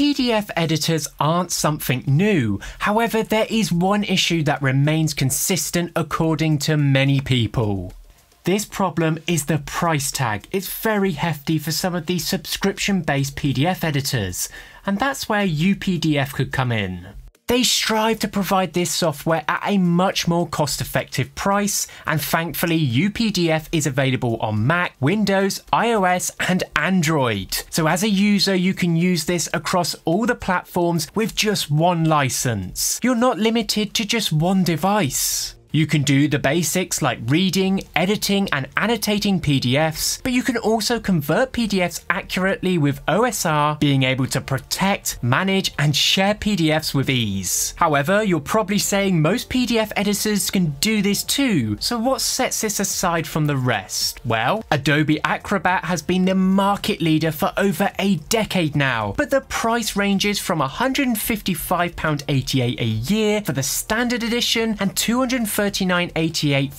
PDF editors aren't something new. However, there is one issue that remains consistent according to many people. This problem is the price tag. It's very hefty for some of these subscription-based PDF editors, and that's where UPDF could come in. They strive to provide this software at a much more cost-effective price, and thankfully UPDF is available on Mac, Windows, iOS and Android. So as a user you can use this across all the platforms with just one license. You're not limited to just one device. You can do the basics like reading, editing and annotating PDFs, but you can also convert PDFs accurately with OSR, being able to protect, manage and share PDFs with ease. However, you're probably saying most PDF editors can do this too, so what sets this aside from the rest? Well, Adobe Acrobat has been the market leader for over a decade now, but the price ranges from £155.88 a year for the standard edition and £239.88 for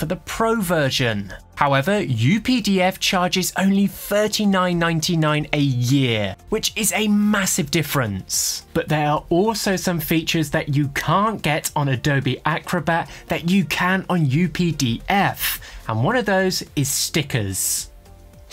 the Pro version. However, UPDF charges only $39.99 a year, which is a massive difference. But there are also some features that you can't get on Adobe Acrobat that you can on UPDF, and one of those is stickers.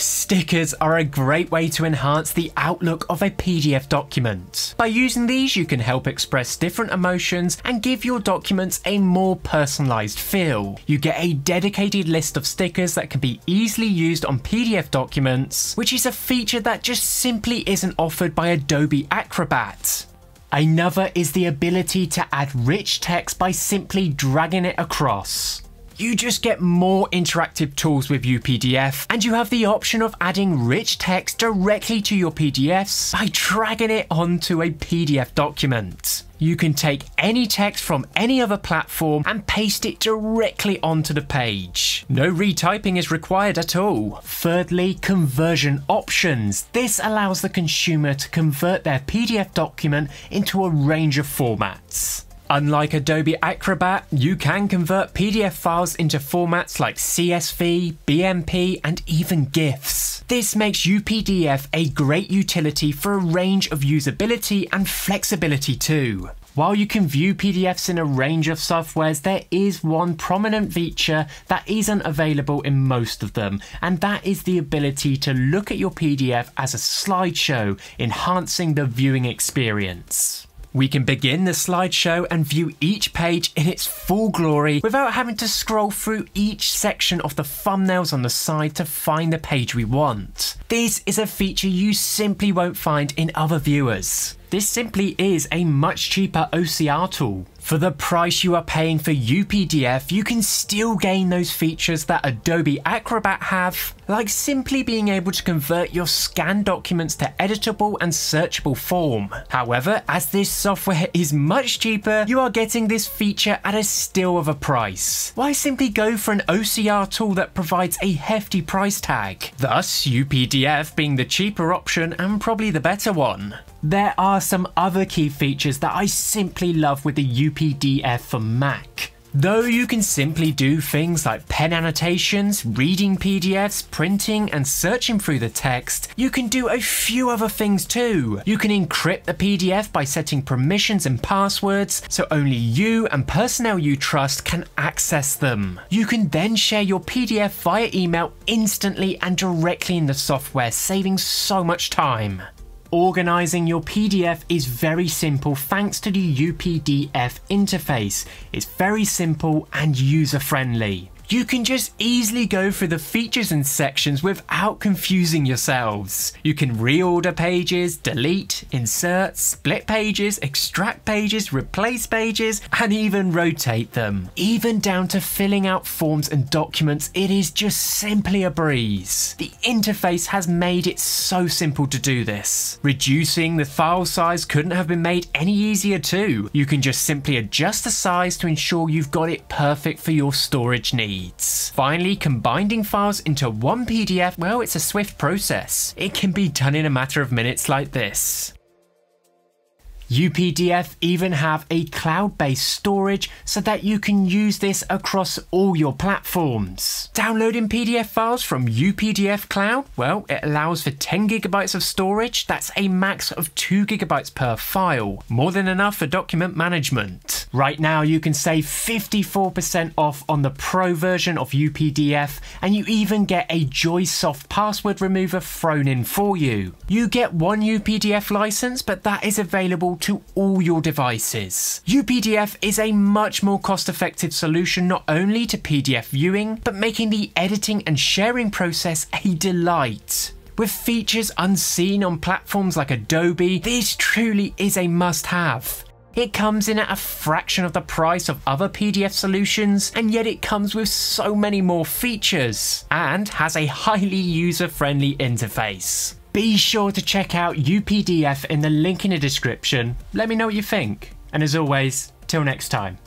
Stickers are a great way to enhance the outlook of a PDF document. By using these, you can help express different emotions and give your documents a more personalized feel. You get a dedicated list of stickers that can be easily used on PDF documents, which is a feature that just simply isn't offered by Adobe Acrobat. Another is the ability to add rich text by simply dragging it across. You just get more interactive tools with UPDF, and you have the option of adding rich text directly to your PDFs by dragging it onto a PDF document. You can take any text from any other platform and paste it directly onto the page. No retyping is required at all. Thirdly, conversion options. This allows the consumer to convert their PDF document into a range of formats. Unlike Adobe Acrobat, you can convert PDF files into formats like CSV, BMP, and even GIFs. This makes UPDF a great utility for a range of usability and flexibility too. While you can view PDFs in a range of softwares, there is one prominent feature that isn't available in most of them, and that is the ability to look at your PDF as a slideshow, enhancing the viewing experience. We can begin the slideshow and view each page in its full glory without having to scroll through each section of the thumbnails on the side to find the page we want. This is a feature you simply won't find in other viewers. This simply is a much cheaper OCR tool. For the price you are paying for UPDF, you can still gain those features that Adobe Acrobat have, like simply being able to convert your scanned documents to editable and searchable form. However, as this software is much cheaper, you are getting this feature at a steal of a price. Why simply go for an OCR tool that provides a hefty price tag? Thus, UPDF being the cheaper option and probably the better one. There are some other key features that I simply love with the UPDF for Mac. Though you can simply do things like pen annotations, reading PDFs, printing and searching through the text, you can do a few other things too. You can encrypt the PDF by setting permissions and passwords so only you and personnel you trust can access them. You can then share your PDF via email instantly and directly in the software, saving so much time. Organizing your PDF is very simple thanks to the UPDF interface. It's very simple and user-friendly. You can just easily go through the features and sections without confusing yourselves. You can reorder pages, delete, insert, split pages, extract pages, replace pages, and even rotate them. Even down to filling out forms and documents, it is just simply a breeze. The interface has made it so simple to do this. Reducing the file size couldn't have been made any easier too. You can just simply adjust the size to ensure you've got it perfect for your storage needs. Finally, combining files into one PDF, well, it's a swift process. It can be done in a matter of minutes like this. UPDF even have a cloud-based storage so that you can use this across all your platforms. Downloading PDF files from UPDF Cloud, well, it allows for 10 gigabytes of storage. That's a max of 2 gigabytes per file. More than enough for document management. Right now, you can save 54% off on the Pro version of UPDF, and you even get a Joysoft password remover thrown in for you. You get one UPDF license, but that is available to all your devices. UPDF is a much more cost-effective solution not only to PDF viewing, but making the editing and sharing process a delight. With features unseen on platforms like Adobe, this truly is a must-have. It comes in at a fraction of the price of other PDF solutions, and yet it comes with so many more features and has a highly user-friendly interface. Be sure to check out UPDF in the link in the description. Let me know what you think. And as always, till next time.